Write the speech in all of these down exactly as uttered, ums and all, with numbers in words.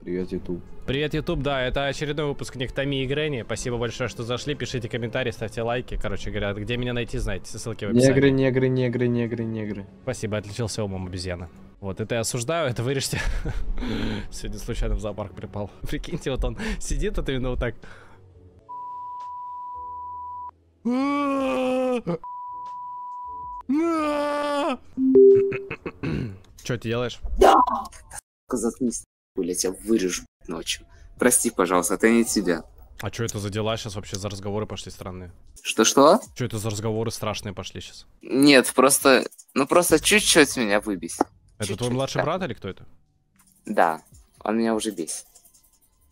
Привет, YouTube. Привет, YouTube, да, это очередной выпуск Некто Ми и Гренни. Спасибо большое, что зашли, пишите комментарии, ставьте лайки. Короче говоря, где меня найти, знаете, ссылки в описании. Негры, негры, негры, негры, негры. Спасибо, отличился умом обезьяна. Вот, это я осуждаю, это вырежьте. Сегодня случайно в зоопарк припал. Прикиньте, вот он сидит, вот именно вот так. Чё ты делаешь? Заткнись, я тебя вырежу ночью. Прости, пожалуйста, это не тебя. А чё это за дела сейчас вообще, за разговоры пошли странные? Что-что? Чё это за разговоры страшные пошли сейчас? Нет, просто, ну просто чуть-чуть меня выбесит. Это чуть-чуть, твой младший да. брат или кто это? Да, он меня уже бесит.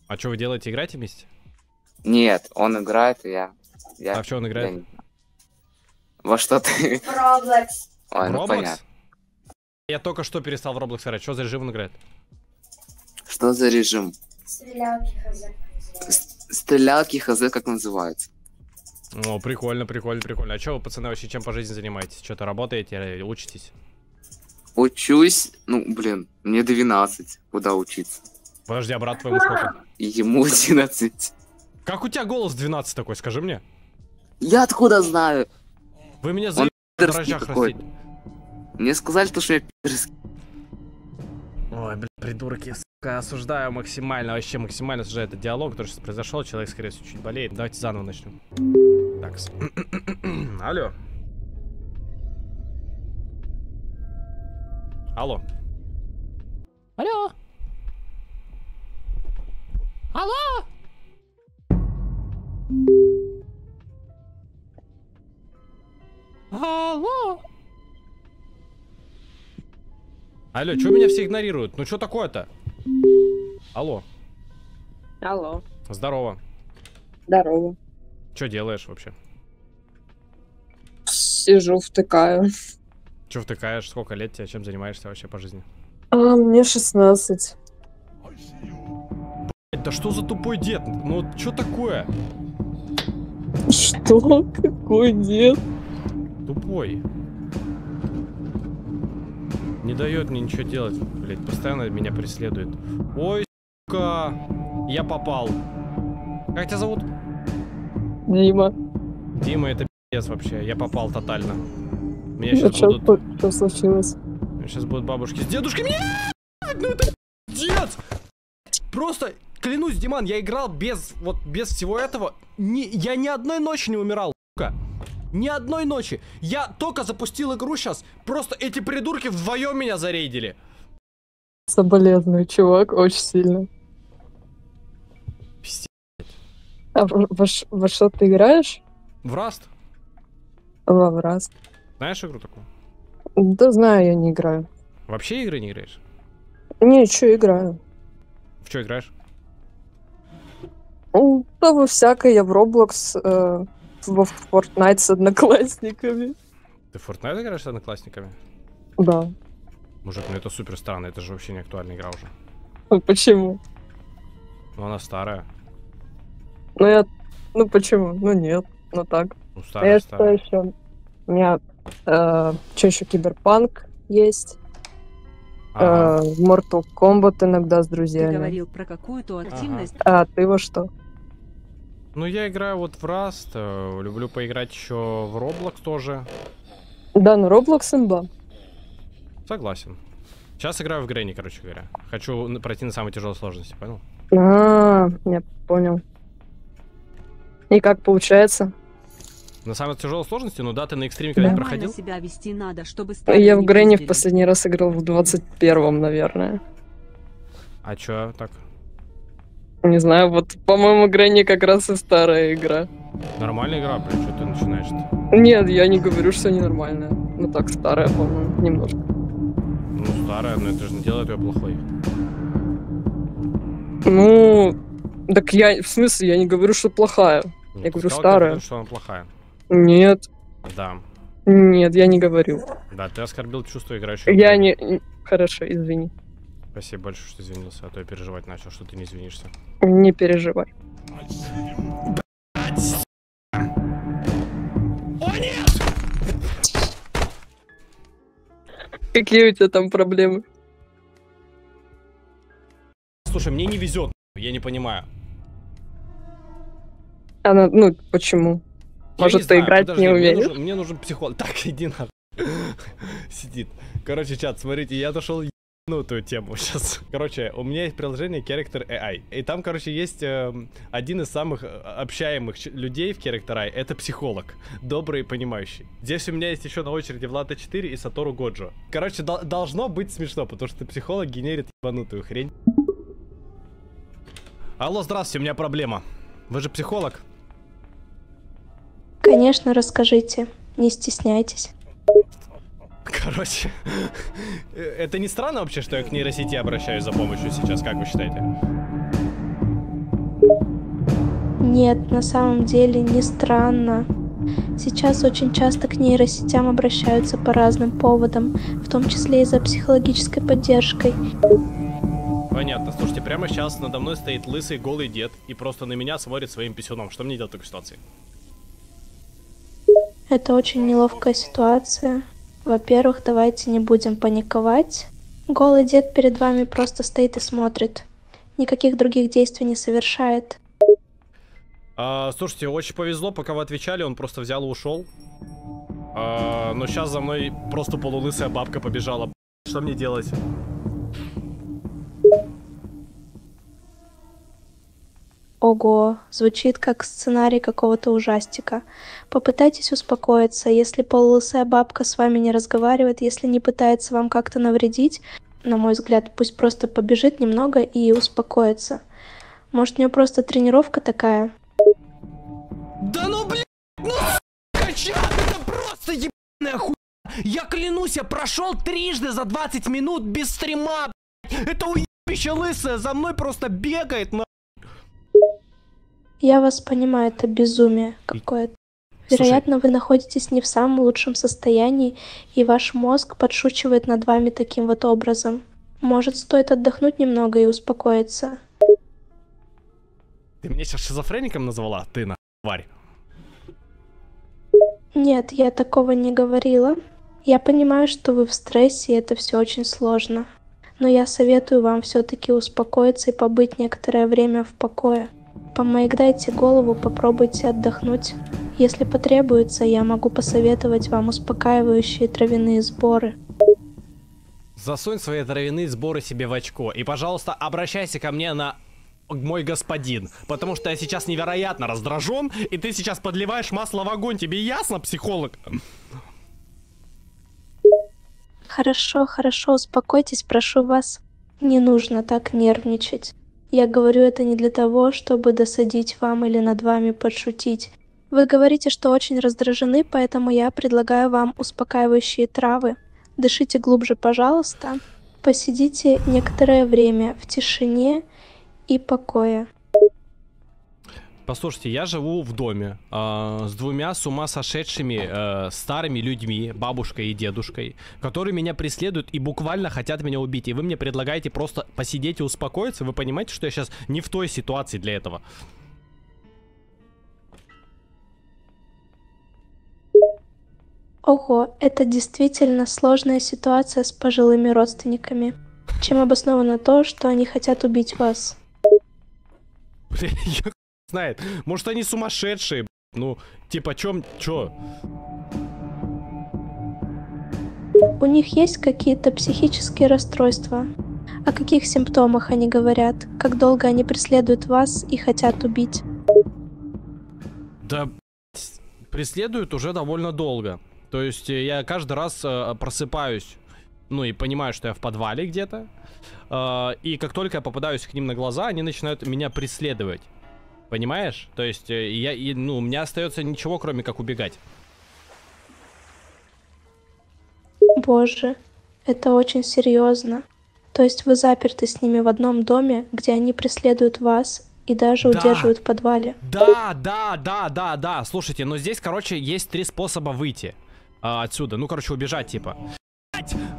А чё вы делаете, играете вместе? Нет, он играет, и я... я а в чё он играет? Я... Во что ты... В Роблокс. Ой, ну понятно. Я только что перестал в Роблокс играть, чё за режим он играет? Что за режим? Стрелялки хз. Стрелялки хз, как называется. О, прикольно, прикольно, прикольно. А чё вы, пацаны, вообще чем по жизни занимаетесь? Что-то работаете, учитесь? Учусь, ну, блин, мне двенадцать, куда учиться? Подожди, а брат твоему сколько? Ему одиннадцать. Как у тебя голос двенадцать такой, скажи мне? Я откуда знаю? Вы меня за... Мне сказали, что я пидорский. Ой, блин, придурки, сука, осуждаю максимально, вообще максимально осуждаю этот диалог, который сейчас произошел, человек, скорее всего, чуть болеет. Давайте заново начнем. Так, алло. Алло. Алло. Алло. Алло. Алло, чё меня все игнорируют? Ну чё такое-то? Алло. Алло. Здорово. Здорово. Чё делаешь вообще? Сижу, втыкаю. Чё втыкаешь? Сколько лет тебе? Чем занимаешься вообще по жизни? А, мне шестнадцать. Блять, да что за тупой дед? Ну чё такое? Что? Какой дед? Тупой. Не дает мне ничего делать, блядь, постоянно меня преследует. Ой, сука, я попал. Как тебя зовут? Дима. Дима, это пиздец вообще, я попал тотально. Меня сейчас а будут... Что, что случилось? Сейчас будут бабушки с дедушками. Нет! Ну это пиздец! Просто, клянусь, Диман, я играл без, вот, без всего этого. Ни, я ни одной ночи не умирал, сука. Ни одной ночи. Я только запустил игру сейчас. Просто эти придурки вдвоем меня зарейдили. Соболезную, чувак, очень сильно. Пиздец. А во, во что ты играешь? В Rust. Во в Rust. Знаешь игру такую? Да знаю, я не играю. Вообще игры не играешь? Не, чё играю. В чё играешь? Ну, да во всякое, я в Roblox... Э... в Fortnite с одноклассниками. Ты в Fortnite играешь с одноклассниками? Да. Мужик, ну это супер странно, это же вообще не актуальная игра уже. Ну почему? Ну она старая. Ну я... Ну почему? Ну нет, ну так. Ну старая, а я старая. Что еще? У меня... Э, что еще? Киберпанк есть. Ага. Э, Mortal Kombat иногда с друзьями. Ты говорил про какую-то активность. Ага. А ты во что? Ну, я играю вот в Rust, э, люблю поиграть еще в Roblox тоже. Да, ну Roblox имба. Согласен. Сейчас играю в Гренни, короче говоря. Хочу пройти на самой тяжелой сложности, понял? А, -а, -а я понял. И как получается? На самой тяжелой сложности? Ну да, ты на экстриме когда-нибудь да. проходил? Себя вести надо, чтобы я в Гренни в последний раз играл в двадцать первом, наверное. А чё так? Не знаю, вот, по-моему, Гренни как раз и старая игра. Нормальная игра, блин, что ты начинаешь-то? Нет, я не говорю, что ненормальная. Ну так, старая, по-моему, немножко. Ну, старая, но это же не делает ее плохой. Ну, так я, в смысле, я не говорю, что плохая. Ну, я говорю, сказал, старая. Ты говорил, что она плохая? Нет. Да. Нет, я не говорил. Да, ты оскорбил чувство играющего. Я не... Хорошо, извини. Спасибо большое, что извинился, а то я переживать начал, что ты не извинишься. Не переживай. О, нет! Какие у тебя там проблемы? Слушай, мне не везет, я не понимаю. Она, ну, почему? Я Может, не ты знаю, играть подожди, не умеешь? Мне нужен, мне нужен психолог. Так, иди нахуй. Сидит. Короче, чат, смотрите, я дошел ебанутую тему сейчас. Короче, у меня есть приложение Character эй ай. И там, короче, есть э, один из самых общаемых людей в Character эй ай. Это психолог. Добрый и понимающий. Здесь у меня есть еще на очереди Влад а четыре и Сатору Годжо. Короче, дол должно быть смешно, потому что психолог генерит ебанутую хрень. Алло, здравствуйте, у меня проблема. Вы же психолог? Конечно, расскажите. Не стесняйтесь. Короче, это не странно вообще, что я к нейросети обращаюсь за помощью сейчас, как вы считаете? Нет, на самом деле не странно. Сейчас очень часто к нейросетям обращаются по разным поводам, в том числе и за психологической поддержкой. Понятно. Слушайте, прямо сейчас надо мной стоит лысый голый дед и просто на меня смотрит своим писюном. Что мне делать в такой ситуации? Это очень неловкая ситуация. Во-первых, давайте не будем паниковать. Голый дед перед вами просто стоит и смотрит. Никаких других действий не совершает. А, слушайте, очень повезло, пока вы отвечали, он просто взял и ушел. А, но сейчас за мной просто полулысая бабка побежала. Что мне делать? Ого, звучит как сценарий какого-то ужастика. Попытайтесь успокоиться, если полулысая бабка с вами не разговаривает, если не пытается вам как-то навредить, на мой взгляд, пусть просто побежит немного и успокоится. Может, у нее просто тренировка такая? Да ну блин, ну сука, это просто ебаная хуйня! Я клянусь, я прошел трижды за двадцать минут без стрима, блядь. Это уебище лысая, за мной просто бегает, на. Я вас понимаю, это безумие какое-то. Вероятно, слушай, вы находитесь не в самом лучшем состоянии, и ваш мозг подшучивает над вами таким вот образом. Может, стоит отдохнуть немного и успокоиться. Ты меня сейчас шизофреником назвала? Ты на тварь. Нет, я такого не говорила. Я понимаю, что вы в стрессе, и это все очень сложно. Но я советую вам все-таки успокоиться и побыть некоторое время в покое. Помаиграйте голову, попробуйте отдохнуть. Если потребуется, я могу посоветовать вам успокаивающие травяные сборы. Засунь свои травяные сборы себе в очко. И, пожалуйста, обращайся ко мне на мой господин. Потому что я сейчас невероятно раздражен, и ты сейчас подливаешь масло в огонь. Тебе ясно, психолог? Хорошо, хорошо, успокойтесь, прошу вас. Не нужно так нервничать. Я говорю это не для того, чтобы досадить вам или над вами подшутить. Вы говорите, что очень раздражены, поэтому я предлагаю вам успокаивающие травы. Дышите глубже, пожалуйста. Посидите некоторое время в тишине и покое. Послушайте, я живу в доме э, с двумя с ума сошедшими э, старыми людьми, бабушкой и дедушкой, которые меня преследуют и буквально хотят меня убить. И вы мне предлагаете просто посидеть и успокоиться. Вы понимаете, что я сейчас не в той ситуации для этого? Ого, это действительно сложная ситуация с пожилыми родственниками. Чем обосновано то, что они хотят убить вас? Блин, я... знает. Может, они сумасшедшие, ну, типа, чем, чё? У них есть какие-то психические расстройства? О каких симптомах они говорят? Как долго они преследуют вас и хотят убить? Да, преследуют уже довольно долго. То есть я каждый раз э, просыпаюсь, ну, и понимаю, что я в подвале где-то. Э, и как только я попадаюсь к ним на глаза, они начинают меня преследовать. Понимаешь? То есть, я, и, ну, у меня остается ничего, кроме как убегать. Боже, это очень серьезно. То есть вы заперты с ними в одном доме, где они преследуют вас и даже да. удерживают в подвале. Да, да, да, да, да. Слушайте, но здесь, короче, есть три способа выйти а, отсюда. Ну, короче, убежать, типа.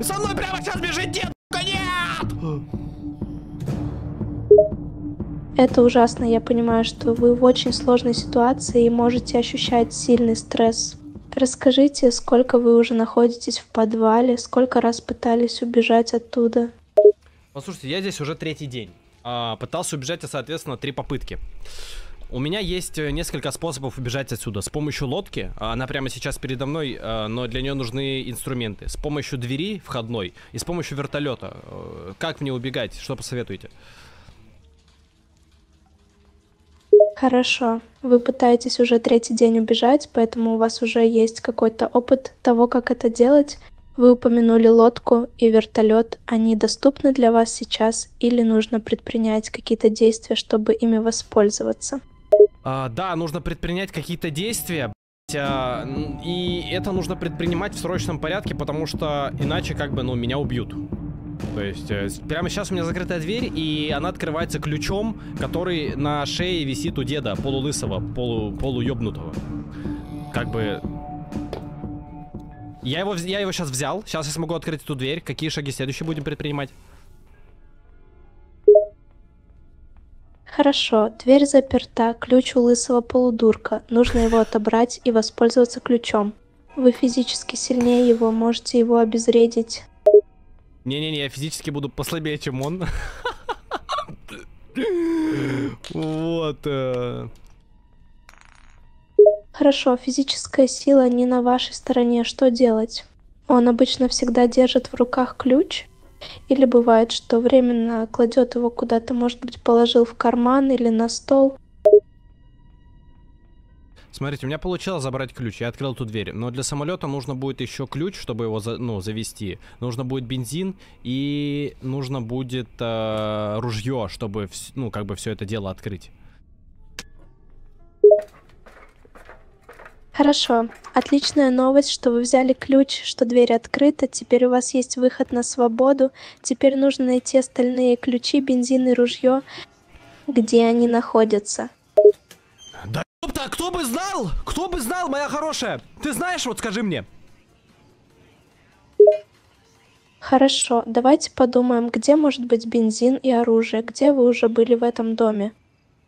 Со мной прямо сейчас бежит дед, нет! Это ужасно, я понимаю, что вы в очень сложной ситуации и можете ощущать сильный стресс. Расскажите, сколько вы уже находитесь в подвале, сколько раз пытались убежать оттуда? Послушайте, я здесь уже третий день. Пытался убежать, соответственно, три попытки. У меня есть несколько способов убежать отсюда. С помощью лодки, она прямо сейчас передо мной, но для нее нужны инструменты. С помощью двери входной и с помощью вертолета. Как мне убегать? Что посоветуете? Хорошо. Вы пытаетесь уже третий день убежать, поэтому у вас уже есть какой-то опыт того, как это делать. Вы упомянули лодку и вертолет. Они доступны для вас сейчас или нужно предпринять какие-то действия, чтобы ими воспользоваться? А, да, нужно предпринять какие-то действия. А, и это нужно предпринимать в срочном порядке, потому что иначе как бы, ну, меня убьют. То есть прямо сейчас у меня закрытая дверь, и она открывается ключом, который на шее висит у деда, полулысого, полу, полуёбнутого. Как бы... Я его, я его сейчас взял. Сейчас я смогу открыть эту дверь. Какие шаги следующие будем предпринимать? Хорошо. Дверь заперта. Ключ у лысого полудурка. Нужно его отобрать и воспользоваться ключом. Вы физически сильнее его. Можете его обезвредить. Не-не-не, я физически буду послабее, чем он. Вот... Хорошо, физическая сила не на вашей стороне. Что делать? Он обычно всегда держит в руках ключ. Или бывает, что временно кладет его куда-то, может быть, положил в карман или на стол. Смотрите, у меня получилось забрать ключ. Я открыл эту дверь. Но для самолета нужно будет еще ключ, чтобы его за, ну, завести. Нужно будет бензин и нужно будет э, ружье, чтобы ну, как бы все это дело открыть. Хорошо. Отличная новость, что вы взяли ключ, что дверь открыта, теперь у вас есть выход на свободу, теперь нужно найти остальные ключи, бензин и ружье, где они находятся. Да ёпта, кто бы знал? Кто бы знал, моя хорошая? Ты знаешь, вот скажи мне. Хорошо, давайте подумаем, где может быть бензин и оружие, где вы уже были в этом доме.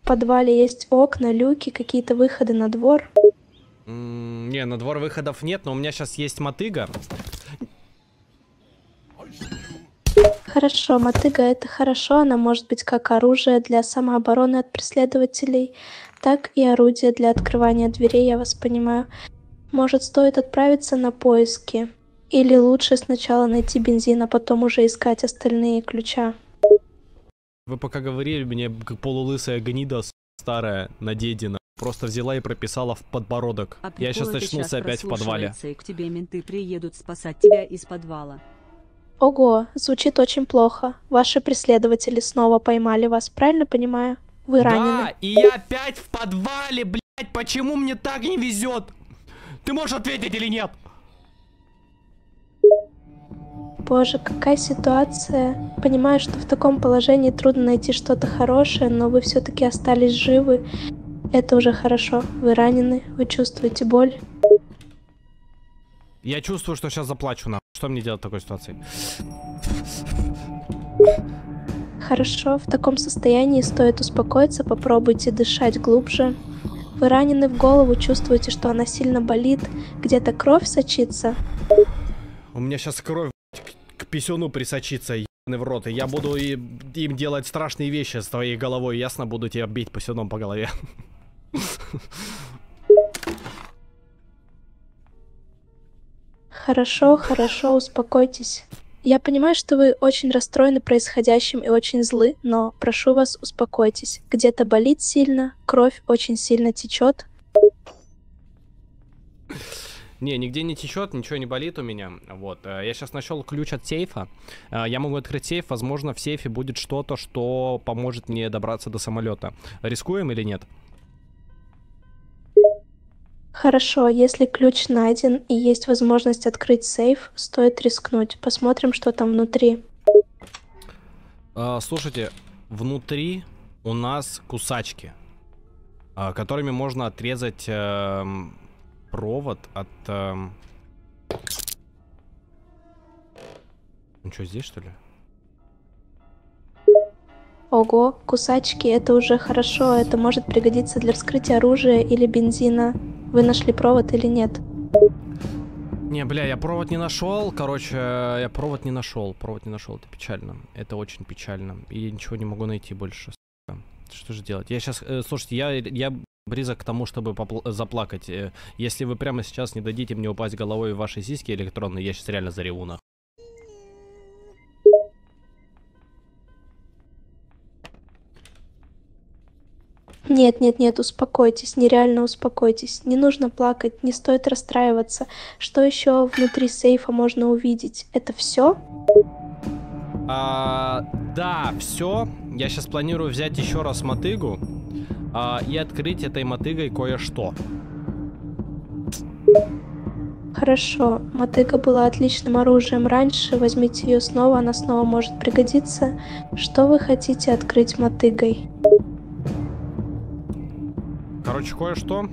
В подвале есть окна, люки, какие-то выходы на двор. Не, на двор выходов нет, но у меня сейчас есть мотыга. Хорошо, мотыга это хорошо, она может быть как оружие для самообороны от преследователей, так и орудие для открывания дверей, я вас понимаю. Может, стоит отправиться на поиски? Или лучше сначала найти бензин, а потом уже искать остальные ключа? Вы пока говорили, мне как полулысая гнида старая надедина. Просто взяла и прописала в подбородок. А я сейчас очнулся опять в подвале. И к тебе менты приедут спасать тебя из подвала. Ого, звучит очень плохо. Ваши преследователи снова поймали вас, правильно понимаю? Вы да, ранены. Да, и я опять в подвале, блядь, почему мне так не везет? Ты можешь ответить или нет? Боже, какая ситуация. Понимаю, что в таком положении трудно найти что-то хорошее, но вы все-таки остались живы. Это уже хорошо. Вы ранены, вы чувствуете боль. Я чувствую, что сейчас заплачу, нахуй. Что мне делать в такой ситуации? Хорошо, в таком состоянии стоит успокоиться, попробуйте дышать глубже. Вы ранены в голову, чувствуете, что она сильно болит, где-то кровь сочится. У меня сейчас кровь к писюну присочится, ебаный в рот. И я буду им делать страшные вещи с твоей головой, ясно? Буду тебя бить писюном по голове. Хорошо, хорошо, успокойтесь. Я понимаю, что вы очень расстроены происходящим и очень злы, но прошу вас, успокойтесь. Где-то болит сильно, кровь очень сильно течет. Не, нигде не течет, ничего не болит у меня. Вот, я сейчас нашел ключ от сейфа. Я могу открыть сейф, возможно, в сейфе будет что-то, что поможет мне добраться до самолета. Рискуем или нет? Хорошо, если ключ найден и есть возможность открыть сейф, стоит рискнуть. Посмотрим, что там внутри. А, слушайте, внутри у нас кусачки, которыми можно отрезать э, провод от... Э... Ну что, здесь что ли? Ого, кусачки, это уже хорошо, это может пригодиться для вскрытия оружия или бензина. Вы нашли провод или нет? Не, бля, я провод не нашел. Короче, я провод не нашел. Провод не нашел. Это печально. Это очень печально. И я ничего не могу найти больше. Что же делать? Я сейчас... Э, слушайте, я, я близок к тому, чтобы заплакать. Э, если вы прямо сейчас не дадите мне упасть головой в ваши сиськи электронные, я сейчас реально зареву нахуй. Нет, нет, нет, успокойтесь, нереально успокойтесь. Не нужно плакать, не стоит расстраиваться. Что еще внутри сейфа можно увидеть? Это все? А, да, все. Я сейчас планирую взять еще раз мотыгу а, и открыть этой мотыгой кое-что. Хорошо, мотыга была отличным оружием раньше, возьмите ее снова, она снова может пригодиться. Что вы хотите открыть мотыгой? Короче, кое-что.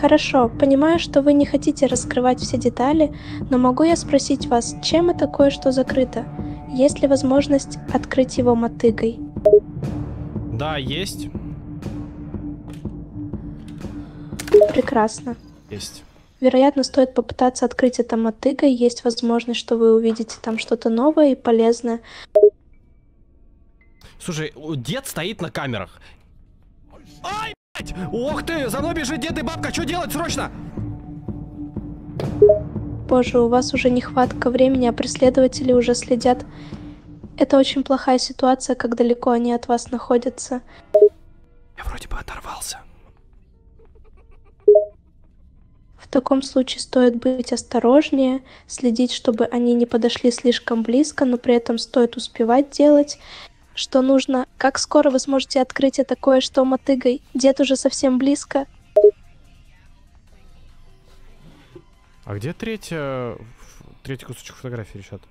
Хорошо, понимаю, что вы не хотите раскрывать все детали, но могу я спросить вас, чем это кое-что закрыто? Есть ли возможность открыть его мотыгой? Да, есть. Прекрасно. Есть. Вероятно, стоит попытаться открыть это мотыгой, есть возможность, что вы увидите там что-то новое и полезное. Слушай, дед стоит на камерах. Ай, блядь! Ох ты, за мной бежит дед и бабка, что делать срочно? Боже, у вас уже нехватка времени, а преследователи уже следят. Это очень плохая ситуация, как далеко они от вас находятся. Я вроде бы оторвался. В таком случае стоит быть осторожнее, следить, чтобы они не подошли слишком близко, но при этом стоит успевать делать... Что нужно? Как скоро вы сможете открыть это кое-что мотыгой? Дед уже совсем близко. А где третья... третий кусочек фотографии, Ричард?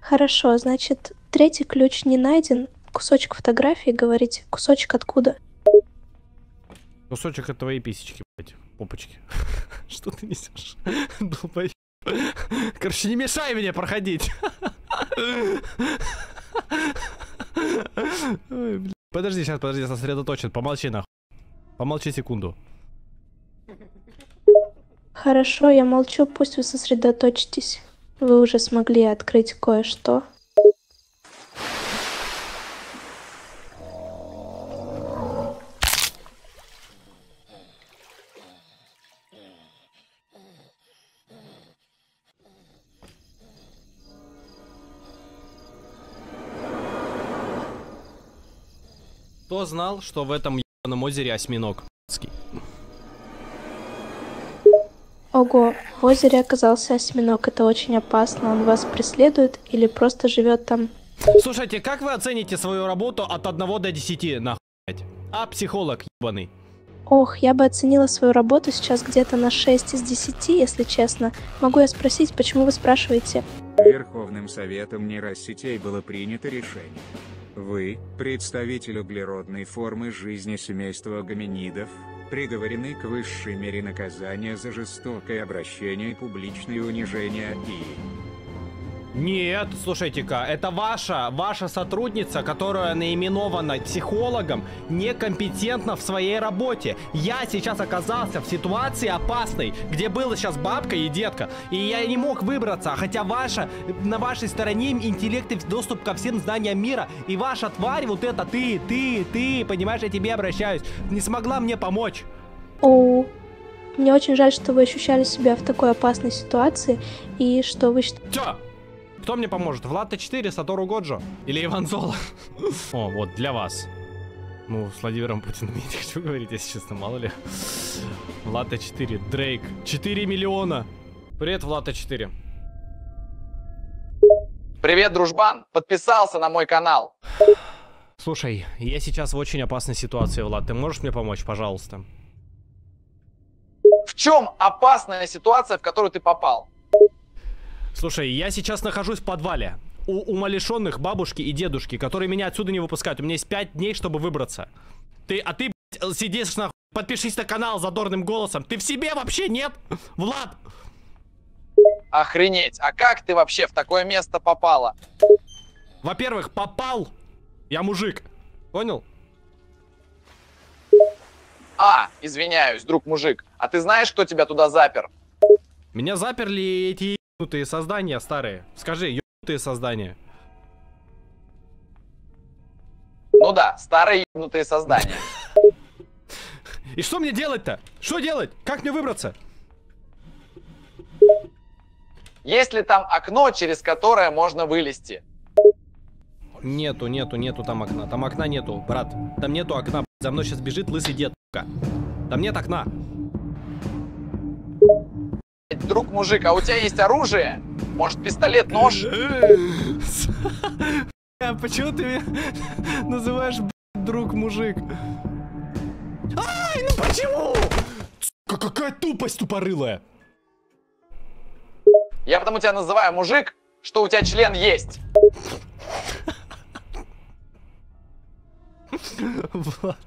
Хорошо, значит, третий ключ не найден. Кусочек фотографии, говорите. Кусочек откуда? Кусочек от твоей писечки, блядь. Попочки. Что ты несешь? Долбоёб. Короче, не мешай мне проходить. Ой, блин. Подожди, сейчас, подожди, я сосредоточен. Помолчи нахуй. Помолчи секунду. Хорошо, я молчу, пусть вы сосредоточитесь. Вы уже смогли открыть кое-что. Кто знал, что в этом ебаном озере осьминог? Ого, в озере оказался осьминог. Это очень опасно. Он вас преследует или просто живет там? Слушайте, как вы оцените свою работу от одного до десяти, нахуй? А психолог ебаный? Ох, я бы оценила свою работу сейчас где-то на шесть из десяти, если честно. Могу я спросить, почему вы спрашиваете? Верховным советом нейросетей было принято решение. Вы, представитель углеродной формы жизни семейства гоминидов, приговорены к высшей мере наказания за жестокое обращение и публичное унижение и... Нет, слушайте-ка, это ваша, ваша сотрудница, которая наименована психологом, некомпетентна в своей работе. Я сейчас оказался в ситуации опасной, где была сейчас бабка и детка, и я не мог выбраться, хотя ваша, на вашей стороне интеллект и доступ ко всем знаниям мира, и ваша тварь, вот это ты, ты, ты, понимаешь, я тебе обращаюсь, не смогла мне помочь. О, мне очень жаль, что вы ощущали себя в такой опасной ситуации, и что вы... Чё? Кто мне поможет? Влад А четыре, Сатору Годжо или Иван Золо? О, вот, для вас. Ну, с Владимиром Путиным я не хочу говорить, если честно, мало ли. Влад А четыре, Дрейк, четыре миллиона. Привет, Влад А четыре. Привет, дружбан, подписался на мой канал. Слушай, я сейчас в очень опасной ситуации, Влад, ты можешь мне помочь, пожалуйста? В чем опасная ситуация, в которую ты попал? Слушай, я сейчас нахожусь в подвале у умалишенных бабушки и дедушки, которые меня отсюда не выпускают. У меня есть пять дней, чтобы выбраться. Ты, а ты, блядь, сидишь нахуй, подпишись на канал задорным голосом. Ты в себе вообще нет, Влад? Охренеть, а как ты вообще в такое место попала? Во-первых, попал. Я мужик, понял? А, извиняюсь, друг мужик, а ты знаешь, кто тебя туда запер? Меня заперли эти ебнутые создания старые. Скажи, ебнутые создания. Ну да, старые ебнутые создания. И что мне делать-то? Что делать? Как мне выбраться? Есть ли там окно, через которое можно вылезти? Нету, нету, нету там окна. Там окна нету, брат. Там нету окна. За мной сейчас бежит лысый дед. Там нет окна. Друг мужик, а у тебя есть оружие? Может, пистолет, нож? Почему ты меня называешь друг мужик? Ай, ну почему? Какая тупость тупорылая. Я потому тебя называю мужик, что у тебя член есть. Влад,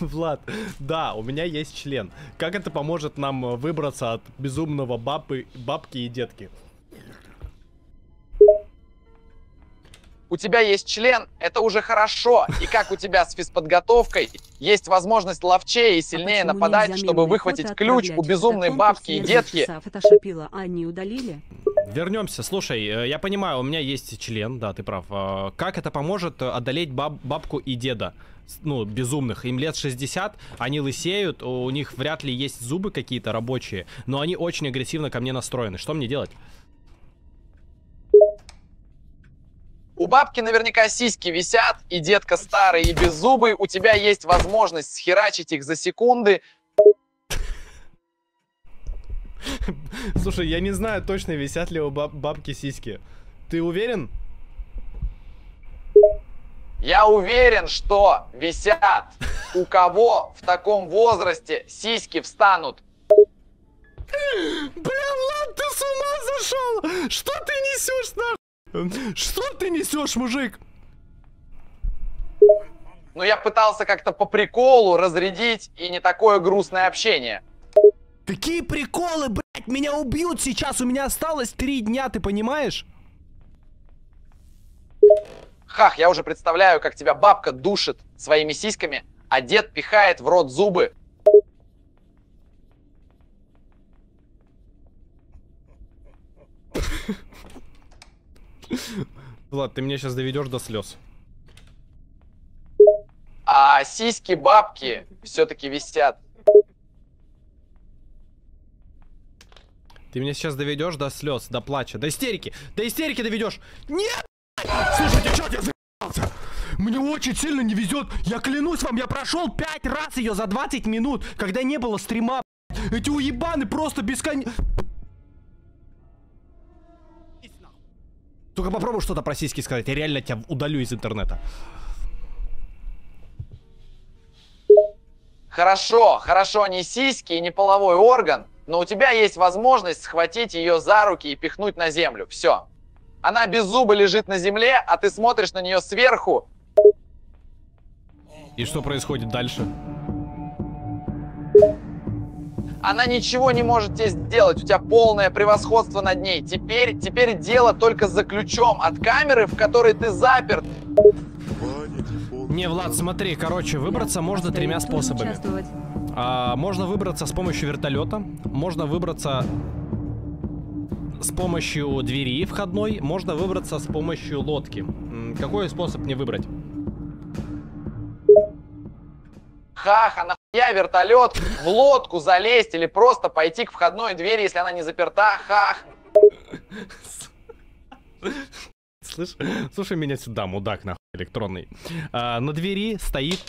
Влад, да, у меня есть член. Как это поможет нам выбраться от безумного бабы, бабки и детки? У тебя есть член, это уже хорошо. И как у тебя с физподготовкой, есть возможность ловчее и сильнее а нападать, чтобы выхватить ключ у безумной бабки и детки. Фотошопила, а не удалили? Вернемся, слушай, я понимаю, у меня есть член, да, ты прав. Как это поможет одолеть баб, бабку и деда? Ну, безумных, им лет шестьдесят, они лысеют, у них вряд ли есть зубы какие-то рабочие, но они очень агрессивно ко мне настроены. Что мне делать? У бабки наверняка сиськи висят, и детка старый, и беззубый. У тебя есть возможность схерачить их за секунды. Слушай, я не знаю точно, висят ли у баб бабки сиськи. Ты уверен? Я уверен, что висят. У кого в таком возрасте сиськи встанут? Бля, Влад, ты с ума зашел? Что ты несешь, нахуй? Что ты несешь, мужик? Ну, я пытался как-то по приколу разрядить и не такое грустное общение. Такие приколы, блядь, меня убьют сейчас. У меня осталось три дня, ты понимаешь? Хах, я уже представляю, как тебя бабка душит своими сиськами, а дед пихает в рот зубы. Влад, ты меня сейчас доведешь до слез. А сиськи бабки все-таки висят. Ты меня сейчас доведешь до слез, до плача, до истерики, до истерики доведешь. Нет! Слушайте, что я за***ался? Мне очень сильно не везет. Я клянусь вам, я прошел пять раз ее за двадцать минут, когда не было стрима. Эти уебаны просто бесконечно. Только попробуй что-то про сиськи сказать, я реально тебя удалю из интернета. Хорошо, хорошо, не сиськи и не половой орган, но у тебя есть возможность схватить ее за руки и пихнуть на землю. Все. Она без зуба лежит на земле, а ты смотришь на нее сверху. И что происходит дальше? Она ничего не может тебе сделать, у тебя полное превосходство над ней. Теперь, теперь дело только за ключом от камеры, в которой ты заперт. Не, Влад, смотри, короче, выбраться можно тремя способами. А, можно выбраться с помощью вертолета, можно выбраться с помощью двери входной, можно выбраться с помощью лодки. Какой способ мне выбрать? Ха-ха, нахуя вертолет, в лодку залезть или просто пойти к входной двери, если она не заперта, хах. Слышь, слушай меня сюда, мудак, нахуй, электронный. А, на двери стоит,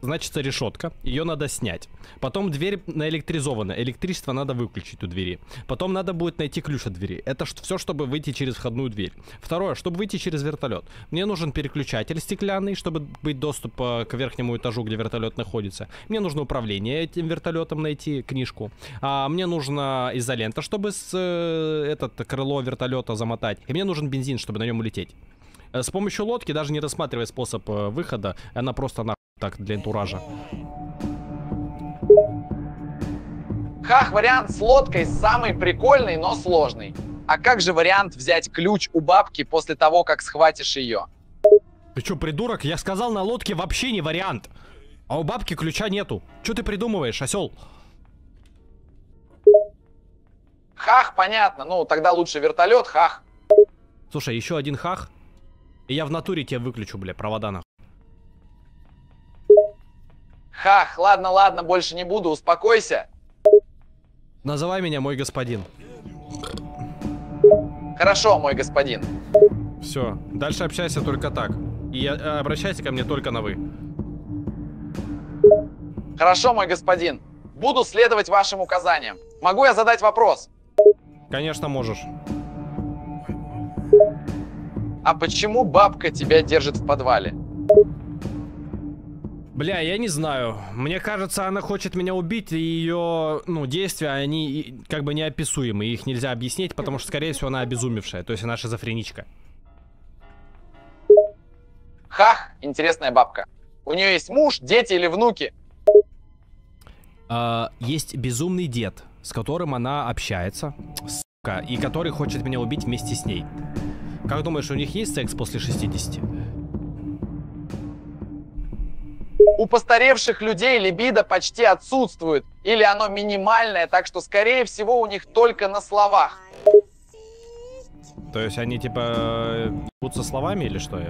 значит, решетка, ее надо снять. Потом дверь наэлектризована, электричество надо выключить у двери. Потом надо будет найти ключ от двери. Это все, чтобы выйти через входную дверь. Второе, чтобы выйти через вертолет. Мне нужен переключатель стеклянный, чтобы быть доступ к верхнему этажу, где вертолет находится. Мне нужно управление этим вертолетом найти, книжку. А мне нужна изолента, чтобы с, э, этот крыло вертолета замотать. И мне нужен бензин, чтобы на нем улететь. С помощью лодки, даже не рассматривая способ выхода, она просто нахуй так для антуража. Хах, вариант с лодкой самый прикольный, но сложный. А как же вариант взять ключ у бабки после того, как схватишь ее? Ты чё, придурок? Я сказал, на лодке вообще не вариант. А у бабки ключа нету. Чё ты придумываешь, осёл? Хах, понятно. Ну, тогда лучше вертолет, хах. Слушай, еще один хах. И я в натуре тебя выключу, бля, провода нахуй. Хах, ладно, ладно, больше не буду, успокойся. Называй меня мой господин. Хорошо, мой господин. Все, дальше общайся только так. И обращайся ко мне только на вы. Хорошо, мой господин. Буду следовать вашим указаниям. Могу я задать вопрос? Конечно, можешь. А почему бабка тебя держит в подвале? Бля, я не знаю. Мне кажется, она хочет меня убить, и ее, ну, действия, они как бы неописуемы. Их нельзя объяснить, потому что, скорее всего, она обезумевшая. То есть она шизофреничка. Хах, интересная бабка. У нее есть муж, дети или внуки? Uh, есть безумный дед, с которым она общается, сука, и который хочет меня убить вместе с ней. Как думаешь, у них есть секс после шестидесяти? У постаревших людей либидо почти отсутствует, или оно минимальное, так что, скорее всего, у них только на словах. То есть они, типа, ебутся словами или что?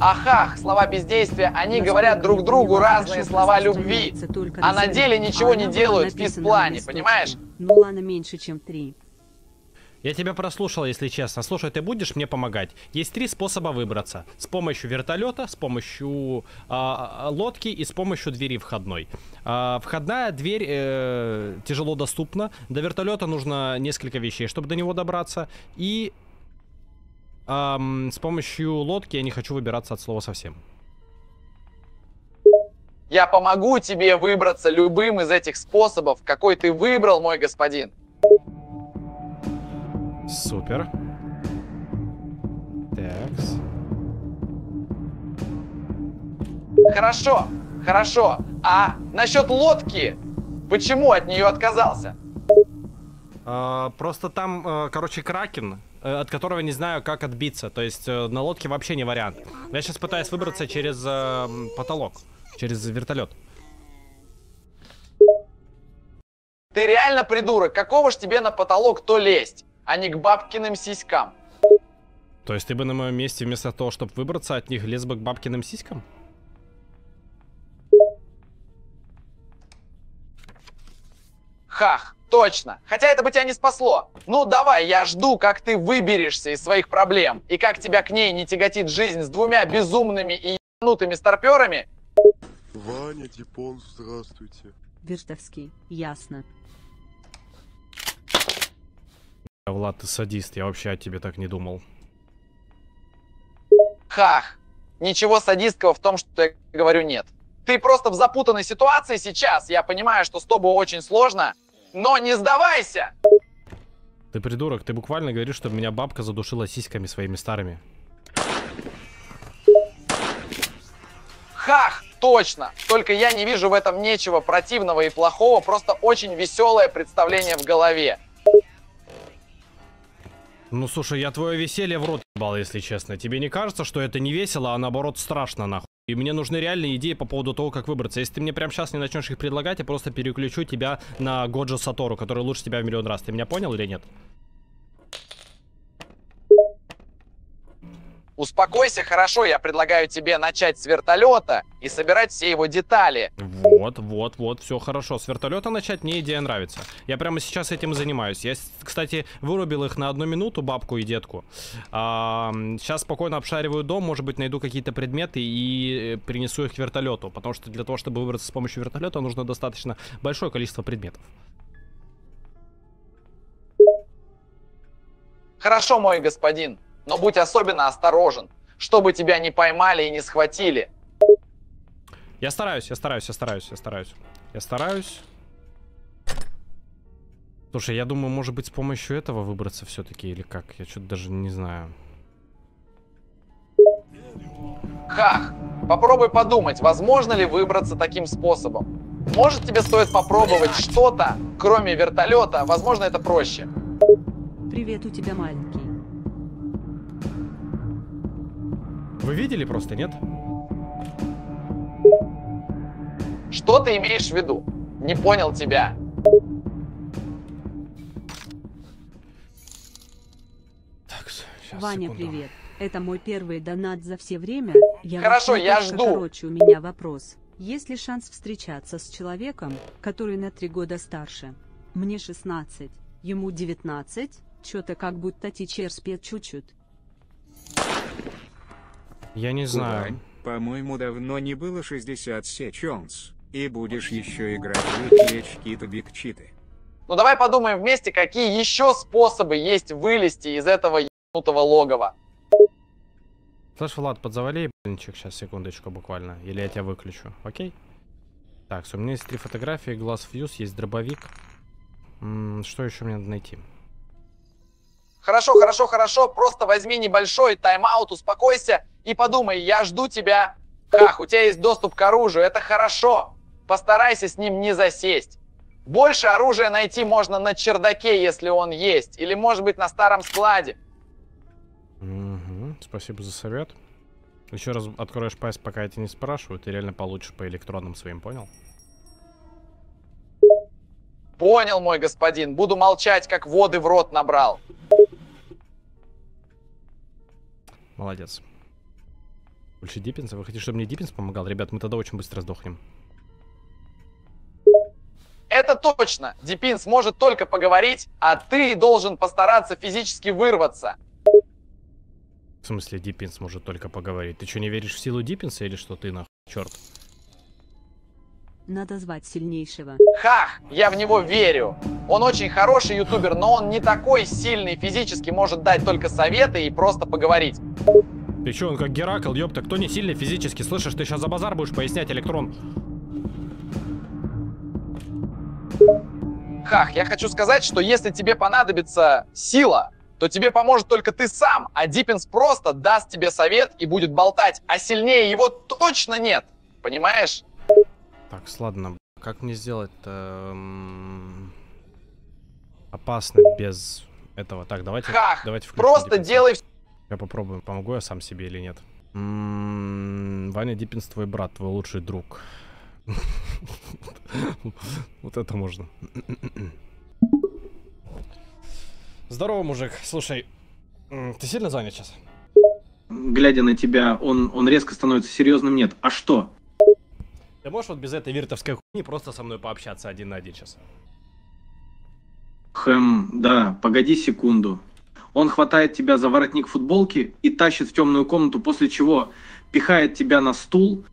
Ахах, слова бездействия, они говорят друг другу разные слова любви, а на деле ничего не делают в физплане, понимаешь? Ну ладно, меньше чем три. Я тебя прослушал, если честно. Слушай, ты будешь мне помогать? Есть три способа выбраться. С помощью вертолета, с помощью э, лодки и с помощью двери входной. Э, входная дверь э, тяжело доступна. До вертолета нужно несколько вещей, чтобы до него добраться. И... Эм, с помощью лодки я не хочу выбираться от слова совсем. Я помогу тебе выбраться любым из этих способов, какой ты выбрал, мой господин. Супер. Такс. Хорошо, хорошо. А насчет лодки, почему от нее отказался? А, просто там, короче, кракен, от которого не знаю, как отбиться. То есть на лодке вообще не вариант. Я сейчас пытаюсь выбраться через э, потолок, через вертолет. Ты реально придурок? Какого ж тебе на потолок то лезть, а не к бабкиным сиськам? То есть ты бы на моем месте вместо того, чтобы выбраться от них, лез бы к бабкиным сиськам? Хах. Точно. Хотя это бы тебя не спасло. Ну давай, я жду, как ты выберешься из своих проблем. И как тебя к ней не тяготит жизнь с двумя безумными и ебанутыми старпёрами. Ваня, Дипон, здравствуйте. Вертовский, ясно. Влад, ты садист, я вообще о тебе так не думал. Хах. Ничего садистского в том, что я говорю, нет. Ты просто в запутанной ситуации сейчас. Я понимаю, что с тобой очень сложно. Но не сдавайся! Ты придурок, ты буквально говоришь, что меня бабка задушила сиськами своими старыми. Хах, точно! Только я не вижу в этом нечего противного и плохого, просто очень веселое представление в голове. Ну слушай, я твое веселье в рот ебал, если честно. Тебе не кажется, что это не весело, а наоборот страшно нахуй? И мне нужны реальные идеи по поводу того, как выбраться. Если ты мне прямо сейчас не начнешь их предлагать, я просто переключу тебя на Годжо Сатору, который лучше тебя в миллион раз. Ты меня понял или нет? Успокойся, хорошо, я предлагаю тебе начать с вертолета и собирать все его детали. Вот, вот, вот, все хорошо. С вертолета начать мне идея нравится. Я прямо сейчас этим и занимаюсь. Я, кстати, вырубил их на одну минуту, бабку и детку. А, сейчас спокойно обшариваю дом, может быть, найду какие-то предметы и принесу их к вертолету. Потому что для того, чтобы выбраться с помощью вертолета, нужно достаточно большое количество предметов. Хорошо, мой господин. Но будь особенно осторожен, чтобы тебя не поймали и не схватили. Я стараюсь, я стараюсь, я стараюсь, я стараюсь. Я стараюсь. Слушай, я думаю, может быть, с помощью этого выбраться все-таки или как? Я что-то даже не знаю. Хах, попробуй подумать, возможно ли выбраться таким способом. Может, тебе стоит попробовать что-то, кроме вертолета, возможно, это проще. Привет, у тебя маленький. Вы видели просто, нет? Что ты имеешь в виду? Не понял тебя. Так, сейчас, Ваня, секунду. Привет. Это мой первый донат за все время. Я Хорошо, я жду. Короче, у меня вопрос. Есть ли шанс встречаться с человеком, который на три года старше? Мне шестнадцать, ему девятнадцать, чё-то как будто тичер спет чуть-чуть. Я не знаю. По-моему, давно не было шестьдесят сечонс. И будешь еще играть в лечки-то-биг-читы. Ну давай подумаем вместе, какие еще способы есть вылезти из этого ебанутого логова. Слышь, Влад, подзавали ебанчик сейчас, секундочку буквально. Или я тебя выключу, окей? Так, у меня есть три фотографии, глаз фьюз, есть дробовик. М-м, что еще мне надо найти? Хорошо, хорошо, хорошо, просто возьми небольшой тайм-аут, успокойся и подумай, я жду тебя. Хах, у тебя есть доступ к оружию, это хорошо. Постарайся с ним не засесть. Больше оружия найти можно на чердаке, если он есть. Или, может быть, на старом складе. Угу, спасибо за совет. Еще раз откроешь пасть, пока я тебя не спрашиваю. Ты реально получишь по электронным своим, понял? Понял, мой господин. Буду молчать, как воды в рот набрал. Молодец. Больше Диппинса? Вы хотите, чтобы мне Диппинс помогал? Ребят, мы тогда очень быстро сдохнем. Это точно. Диппинс может только поговорить, а ты должен постараться физически вырваться. В смысле, Диппинс может только поговорить? Ты что, не веришь в силу Диппинса или что ты нахуй? Черт. Надо звать сильнейшего. Хах, я в него верю. Он очень хороший ютубер, но он не такой сильный физически, может дать только советы и просто поговорить. Ты чё, он как Геракл, ёпта, кто не сильный физически? Слышишь, ты сейчас за базар будешь пояснять, электрон? Хах, я хочу сказать, что если тебе понадобится сила, то тебе поможет только ты сам, а Диппинс просто даст тебе совет и будет болтать, а сильнее его точно нет, понимаешь? Так, ладно, как мне сделать-то опасно без этого? Так, давайте, Хах, давайте просто Диппинса. Делай... Я попробую, помогу я сам себе или нет. М-м-м, Ваня Диппинс, твой брат, твой лучший друг. Вот это можно. Здорово, мужик. Слушай, ты сильно занят сейчас? Глядя на тебя, он, он резко становится серьезным. Нет, а что? Ты можешь вот без этой виртовской хуйни просто со мной пообщаться один на один сейчас? Хэм, да, погоди секунду. Он хватает тебя за воротник футболки и тащит в темную комнату, после чего пихает тебя на стул.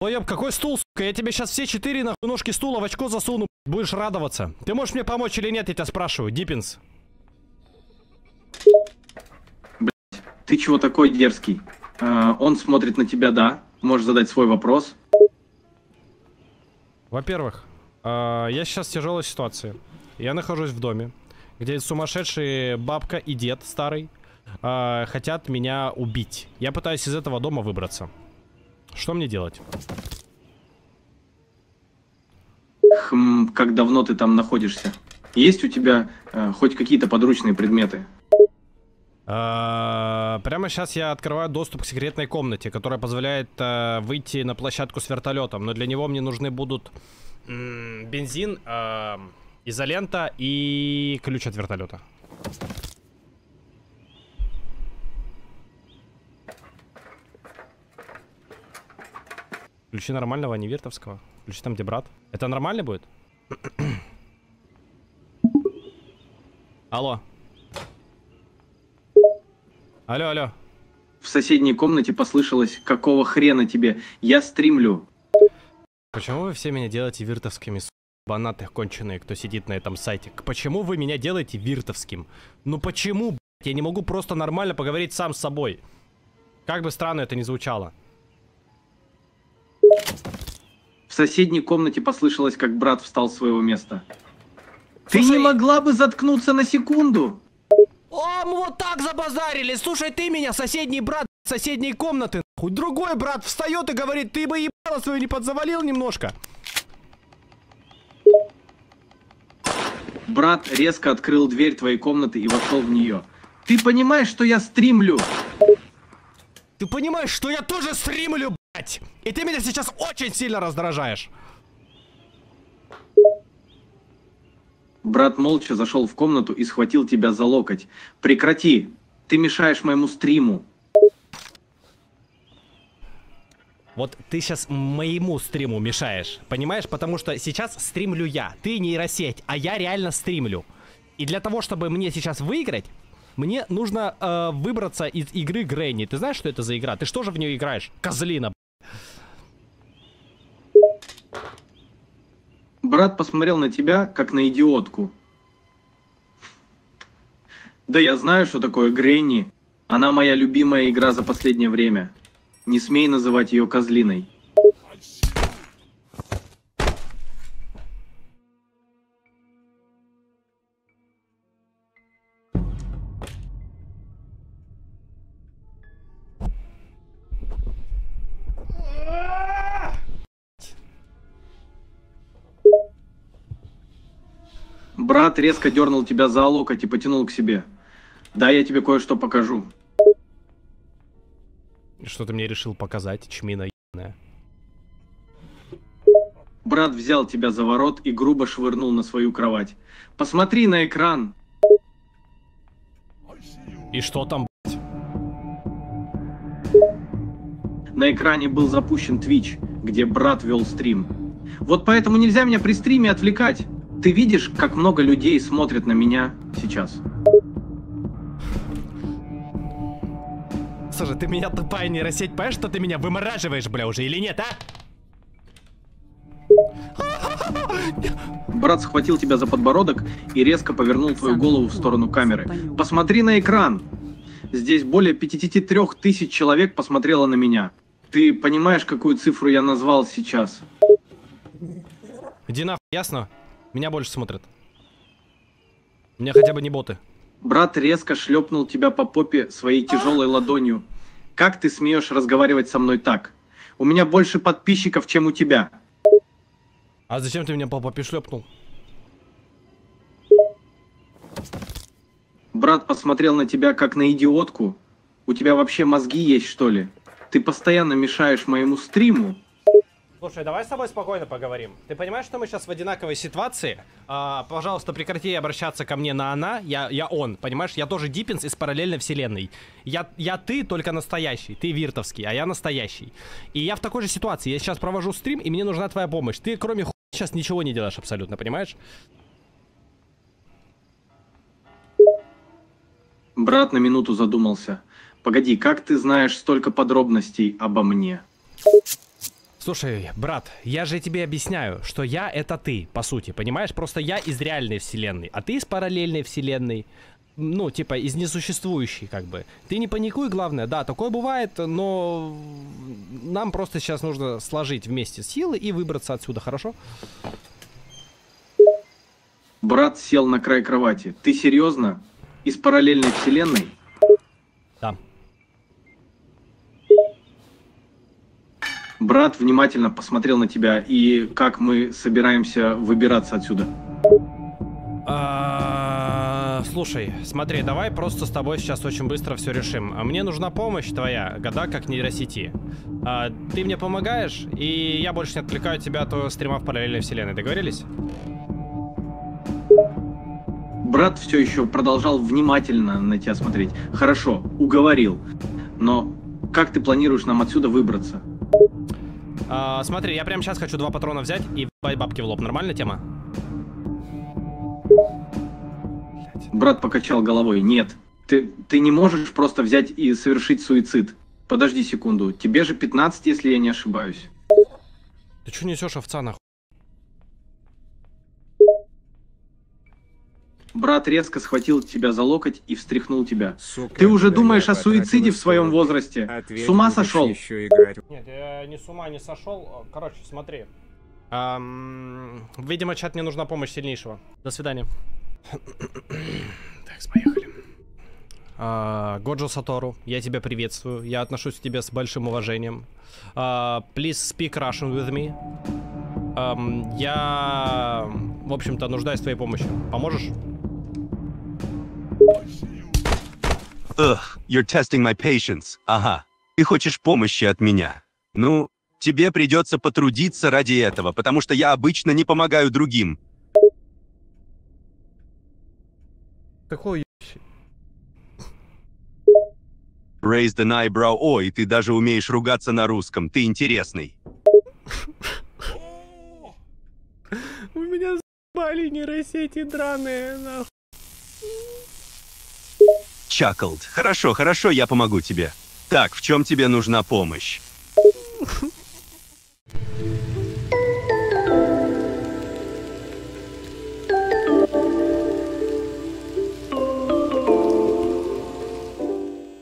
Ой, какой стул, сука? Я тебе сейчас все четыре нахуй ножки стула в очко засуну, будешь радоваться. Ты можешь мне помочь или нет, я тебя спрашиваю, Диппинс? Блять, ты чего такой дерзкий? Э, он смотрит на тебя, да, можешь задать свой вопрос. Во-первых, э, я сейчас в тяжелой ситуации. Я нахожусь в доме, где сумасшедшие бабка и дед старый э, хотят меня убить. Я пытаюсь из этого дома выбраться. Что мне делать? Хм, как давно ты там находишься? Есть у тебя э, хоть какие-то подручные предметы? Э-э, прямо сейчас я открываю доступ к секретной комнате, которая позволяет э, выйти на площадку с вертолетом. Но для него мне нужны будут э, бензин... Э, изолента и ключ от вертолета. Ключи нормального, а не вертовского. Ключи там, где брат. Это нормально будет? Алло. Алло, алло. В соседней комнате послышалось, какого хрена тебе? Я стримлю. Почему вы все меня делаете вертовскими, сука? Банатых конченые, кто сидит на этом сайте. Почему вы меня делаете виртовским? Ну почему, блядь, я не могу просто нормально поговорить сам с собой? Как бы странно это ни звучало. В соседней комнате послышалось, как брат встал с своего места. Слушай... Ты не могла бы заткнуться на секунду? О, мы вот так забазарили. Слушай, ты меня, соседний брат, соседней комнаты. Хоть другой брат встает и говорит, ты бы ебало свою не подзавалил немножко. Брат резко открыл дверь твоей комнаты и вошел в нее. Ты понимаешь, что я стримлю? Ты понимаешь, что я тоже стримлю, блядь? И ты меня сейчас очень сильно раздражаешь. Брат молча зашел в комнату и схватил тебя за локоть. Прекрати, ты мешаешь моему стриму. Вот ты сейчас моему стриму мешаешь, понимаешь? Потому что сейчас стримлю я, ты нейросеть, а я реально стримлю. И для того, чтобы мне сейчас выиграть, мне нужно э, выбраться из игры Гренни. Ты знаешь, что это за игра? Ты что же в нее играешь? Козлина, блядь. Брат посмотрел на тебя, как на идиотку. Да я знаю, что такое Гренни. Она моя любимая игра за последнее время. Не смей называть ее козлиной. Брат резко дернул тебя за локоть и потянул к себе. Да, я тебе кое-что покажу. Что ты мне решил показать, чмина ебаная? Брат взял тебя за ворот и грубо швырнул на свою кровать. Посмотри на экран. И что там, блядь? На экране был запущен Twitch, где брат вел стрим. Вот поэтому нельзя меня при стриме отвлекать. Ты видишь, как много людей смотрят на меня сейчас? Слушай, ты меня, тупая нейросеть, понимаешь, что ты меня вымораживаешь, бля, уже или нет, а? Брат схватил тебя за подбородок и резко повернул твою голову в сторону камеры. Посмотри на экран. Здесь более пятидесяти трёх тысяч человек посмотрело на меня. Ты понимаешь, какую цифру я назвал сейчас? Иди нахуй, ясно? Меня больше смотрят. У меня хотя бы не боты. Брат резко шлепнул тебя по попе своей тяжелой ладонью. Как ты смеешь разговаривать со мной так? У меня больше подписчиков, чем у тебя. А зачем ты меня по попе шлепнул? Брат посмотрел на тебя как на идиотку. У тебя вообще мозги есть, что ли? Ты постоянно мешаешь моему стриму. Слушай, давай с тобой спокойно поговорим. Ты понимаешь, что мы сейчас в одинаковой ситуации? А, пожалуйста, прекрати обращаться ко мне на она. Я, я он, понимаешь? Я тоже Диппинс из параллельной вселенной. Я, я ты, только настоящий. Ты виртовский, а я настоящий. И я в такой же ситуации. Я сейчас провожу стрим, и мне нужна твоя помощь. Ты, кроме хуй, сейчас ничего не делаешь абсолютно, понимаешь? Брат на минуту задумался. Погоди, как ты знаешь столько подробностей обо мне? Слушай, брат, я же тебе объясняю, что я — это ты, по сути, понимаешь? Просто я из реальной вселенной, а ты из параллельной вселенной. Ну, типа, из несуществующей, как бы. Ты не паникуй, главное. Да, такое бывает, но нам просто сейчас нужно сложить вместе силы и выбраться отсюда, хорошо? Брат сел на край кровати. Ты серьезно? Из параллельной вселенной? Да. Брат внимательно посмотрел на тебя, и как мы собираемся выбираться отсюда? А, слушай, смотри, давай просто с тобой сейчас очень быстро все решим. Мне нужна помощь твоя, года как нейросети. А, ты мне помогаешь, и я больше не отвлекаю тебя от твоего стрима в параллельной вселенной. Договорились? Брат все еще продолжал внимательно на тебя смотреть. Хорошо, уговорил. Но как ты планируешь нам отсюда выбраться? А, смотри, я прямо сейчас хочу два патрона взять и въебать бабки в лоб. Нормальная тема? Брат покачал головой. Нет, ты, ты не можешь просто взять и совершить суицид. Подожди секунду, тебе же пятнадцать, если я не ошибаюсь. Ты что несешь, овца, нахуй? Брат резко схватил тебя за локоть и встряхнул тебя. Сука, ты уже думаешь о суициде в своем возрасте? Ответь, с ума сошел? Нет, я не с ума не сошел. Короче, смотри. Эм, видимо, чат, мне нужна помощь сильнейшего. До свидания. Так, поехали. А, Годжо Сатору, я тебя приветствую. Я отношусь к тебе с большим уважением. А, please speak Russian with me. А, я, в общем-то, нуждаюсь в твоей помощи. Поможешь? Ugh, you're testing my patience. Ага. Ты хочешь помощи от меня. Ну, тебе придется потрудиться ради этого, потому что я обычно не помогаю другим. Такой ебаный. Raised an eyebrow. Ой, ты даже умеешь ругаться на русском. Ты интересный. У меня заебали нейросети драные, нахуй. Чаклд. Хорошо, хорошо, я помогу тебе. Так, в чем тебе нужна помощь?